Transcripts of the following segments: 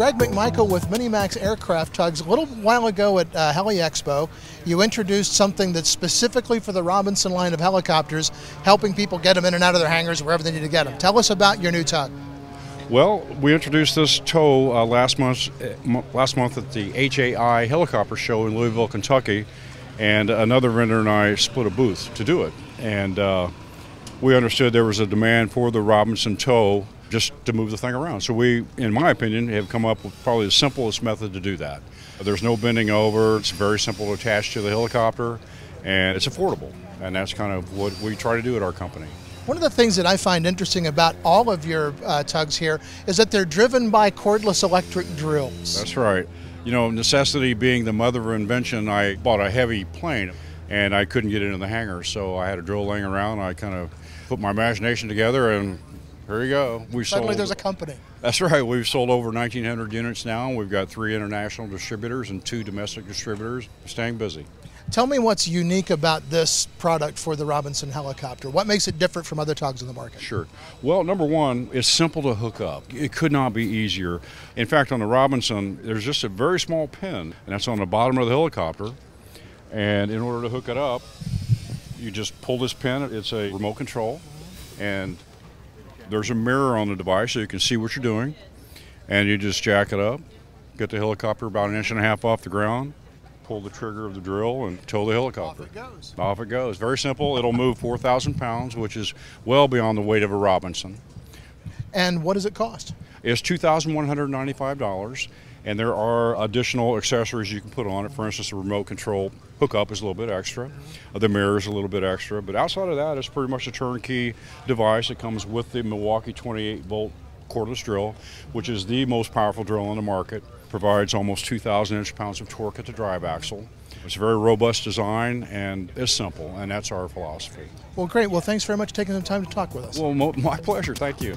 Greg McMichael with Minimax Aircraft Tugs. A little while ago at HeliExpo, you introduced something that's specifically for the Robinson line of helicopters, helping people get them in and out of their hangars wherever they need to get them. Tell us about your new tug. Well, we introduced this tow last month at the HAI Helicopter Show in Louisville, Kentucky, and another vendor and I split a booth to do it. And we understood there was a demand for the Robinson tow just to move the thing around. So we, in my opinion, have come up with probably the simplest method to do that. There's no bending over, it's very simple to attach to the helicopter, and it's affordable. And that's kind of what we try to do at our company. One of the things that I find interesting about all of your tugs here is that they're driven by cordless electric drills. That's right. You know, necessity being the mother of invention, I bought a heavy plane and I couldn't get it in the hangar, so I had a drill laying around. I kind of put my imagination together and here you go. Suddenly there's a company. That's right. We've sold over 1,900 units now, and we've got 3 international distributors and 2 domestic distributors. Staying busy. Tell me what's unique about this product for the Robinson helicopter. What makes it different from other tugs in the market? Sure. Well, number one, it's simple to hook up. It could not be easier. In fact, on the Robinson, there's just a very small pin, and that's on the bottom of the helicopter. And in order to hook it up, you just pull this pin. It's a remote control, and there's a mirror on the device so you can see what you're doing. And you just jack it up, get the helicopter about 1.5 inches off the ground, pull the trigger of the drill and tow the helicopter. Off it goes. Off it goes. Very simple. It'll move 4,000 pounds, which is well beyond the weight of a Robinson. And what does it cost? It's $2,195, and there are additional accessories you can put on it. For instance, the remote control hookup is a little bit extra. The mirror is a little bit extra. But outside of that, it's pretty much a turnkey device that comes with the Milwaukee 28-volt cordless drill, which is the most powerful drill on the market. Provides almost 2,000 inch-pounds of torque at the drive axle. It's a very robust design and it's simple, and that's our philosophy. Well, great. Well, thanks very much for taking the time to talk with us. Well, my pleasure. Thank you.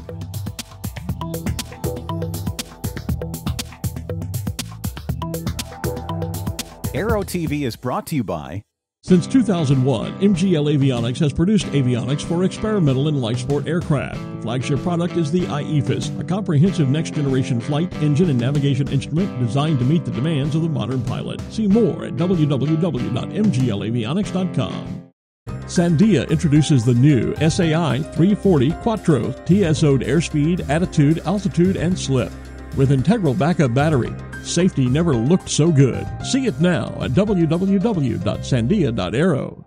Aero-TV is brought to you by... Since 2001, MGL Avionics has produced avionics for experimental and light sport aircraft. The flagship product is the IEFIS, a comprehensive next-generation flight, engine, and navigation instrument designed to meet the demands of the modern pilot. See more at www.mglavionics.com. Sandia introduces the new SAI 340 Quattro, TSO'd airspeed, attitude, altitude, and slip. With integral backup battery, safety never looked so good. See it now at www.sandia.aero.